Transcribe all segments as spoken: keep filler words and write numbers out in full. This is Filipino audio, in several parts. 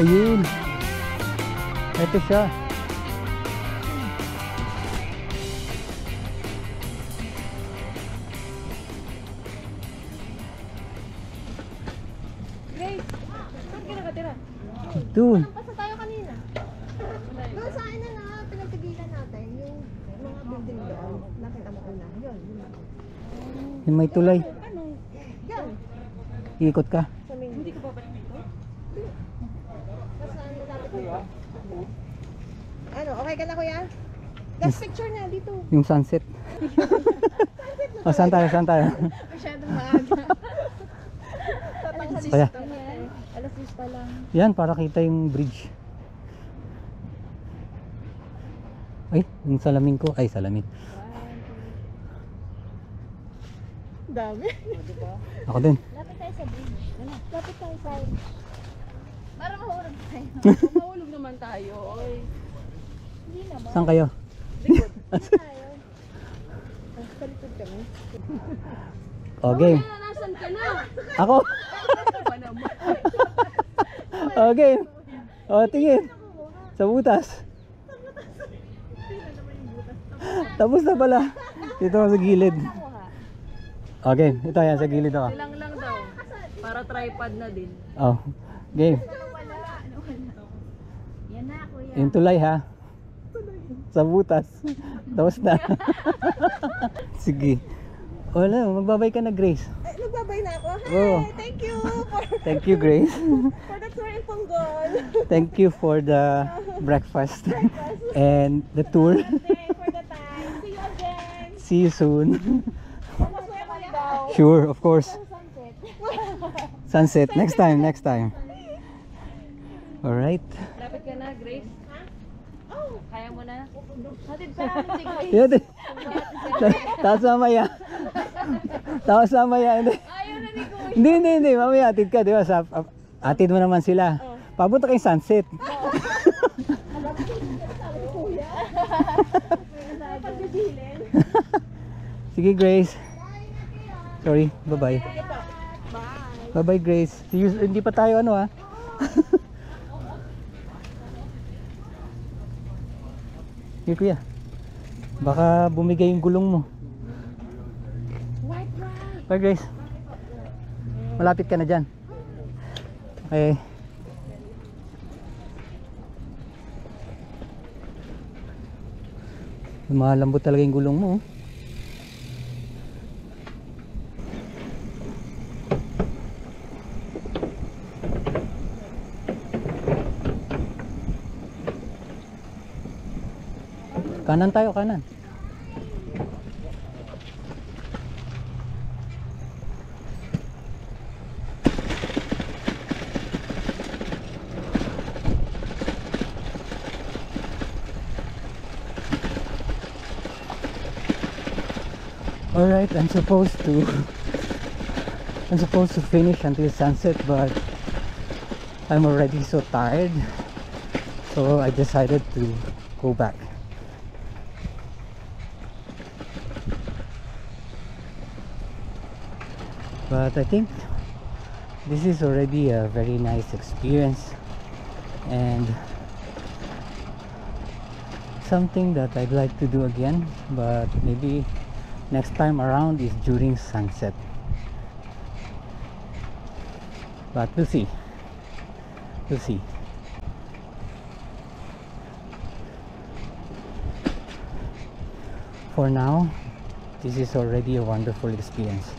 Ayun. Ito siya. Grace, saan ka nakatira? Doon. Basta tayo kanina. Doon sa akin na na pinagtigilan natin yung mga building doon. Nakita mo una. Yun. Yung may tulay. Yan. Iikot ka. Hindi ka babalik dito? Basta nalapit dito. Ano, okay ka na kuya? Last picture na dito. Yung sunset. O, saan tayo, saan tayo? Masyadong maaga. Kaya. Alas six pa lang. Yan, para kita yung bridge. Ay, yung salamin ko. Ay, salamin. Dami. Ako din. Lapit tayo sa bridge. Lapit tayo sa bridge. Para mahulog tayo. Mahulog naman tayo. Oy. Hindi naman. Saan kayo? Likod. Saan tayo? Palitod kami. Okay. Okay. Nasaan ka na? Ako? Okay. O, tingin. Sa butas. Tapos na pala. Dito sa gilid. Okay, ito yan sa gilid ako. Silang lang daw. Para tripod na din. Oh. Game. Yan na kuya. Yung tulay ha. Sa butas. Tapos na. Sige. Wala, magbabay ka na Grace. Eh, nagbabay na ako. Hi, oh. Thank you. For thank you Grace. For the tour in Punggol. Thank you for the breakfast. breakfast. And the tour. Thank you for the time. See you again. See you soon. Sure, of course. Sunset. Next time, next time. Alright. Lapit ka na, Grace. Oh, kaya mo na. Hatid pa namin si Grace. Tapos mamaya. Tapos mamaya. Ayaw na ni Kuya. Hindi, hindi, hindi. Mamaya atid ka, di ba? Atid mo naman sila. Papunta kay sunset. Alam ko yung sabi Kuya. May pagbibilin. Sige, Grace. Sorry, bye-bye. Bye-bye, Grace. Hindi pa tayo ano, ha? Sige, kuya. Baka bumigay yung gulong mo. Bye, Grace. Malapit ka na dyan. Okay. Malambot talaga yung gulong mo, oh. Kanan tayo, kanan. Alright, I'm supposed to I'm supposed to finish until sunset, but I'm already so tired, so I decided to go back. But I think this is already a very nice experience and something that I'd like to do again, but maybe next time around is during sunset, but we'll see, we'll see. For now, this is already a wonderful experience.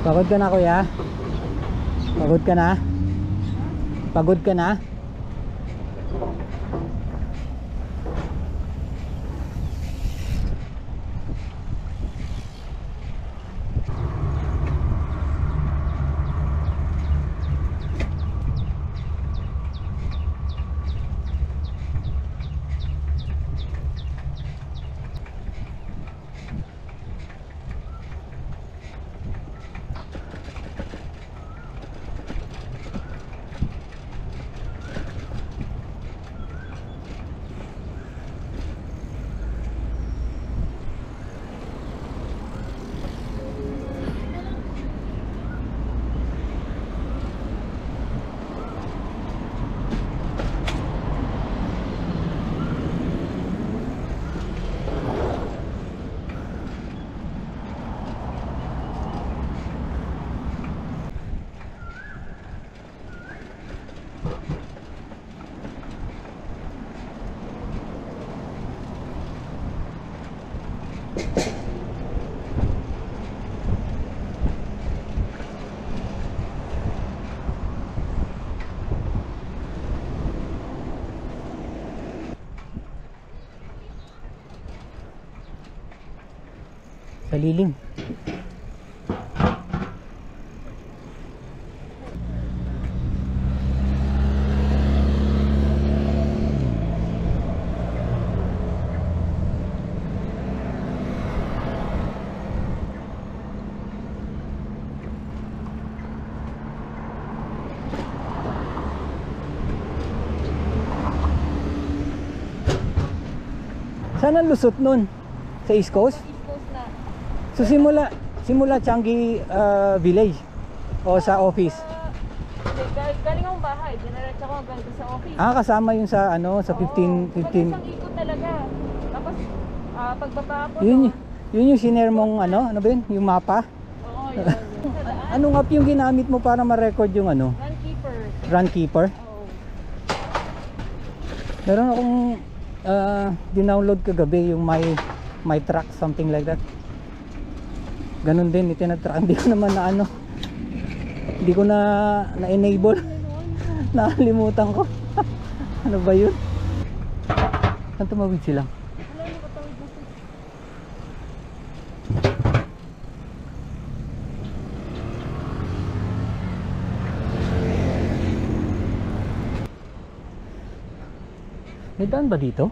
Pagod ka na, kuya? Pagod ka na? Pagod ka na? Paliling. Saan ang lusot nun? Sa East Coast? So simula, simula Changi uh, Village o sa office? Uh, galing akong bahay, dinaretso ko hanggang sa office. Ah, kasama yun sa ano, sa fifteen... fifteen... Isang ikot talaga. Tapos, uh, pagbaba ako... Yun, no? Yun yung sinermong ano, ano ba yun? Yung mapa? Oo, yun. Anong app yung ginamit mo para ma-record yung ano? Runkeeper. Runkeeper? Oo. Meron akong uh, dinownload kagabi yung my, my track, something like that. Ganun din, itinatrak. Hindi ko naman na ano, hindi ko na na-enable. Nakalimutan ko. Ano ba yun? Saan tumawid sila? May daan ba dito?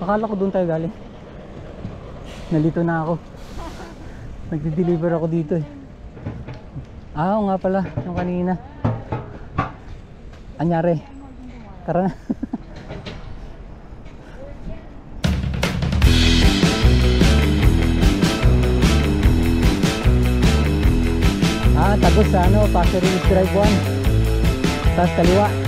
Akala ko doon tayo galing. Nalito na ako. Nagde-deliver ako dito eh. Ah, oo nga pala, yung kanina. Anyari. Tara na. Ah, tapos sa ano, Passeries Drive one. Tapos kaliwa.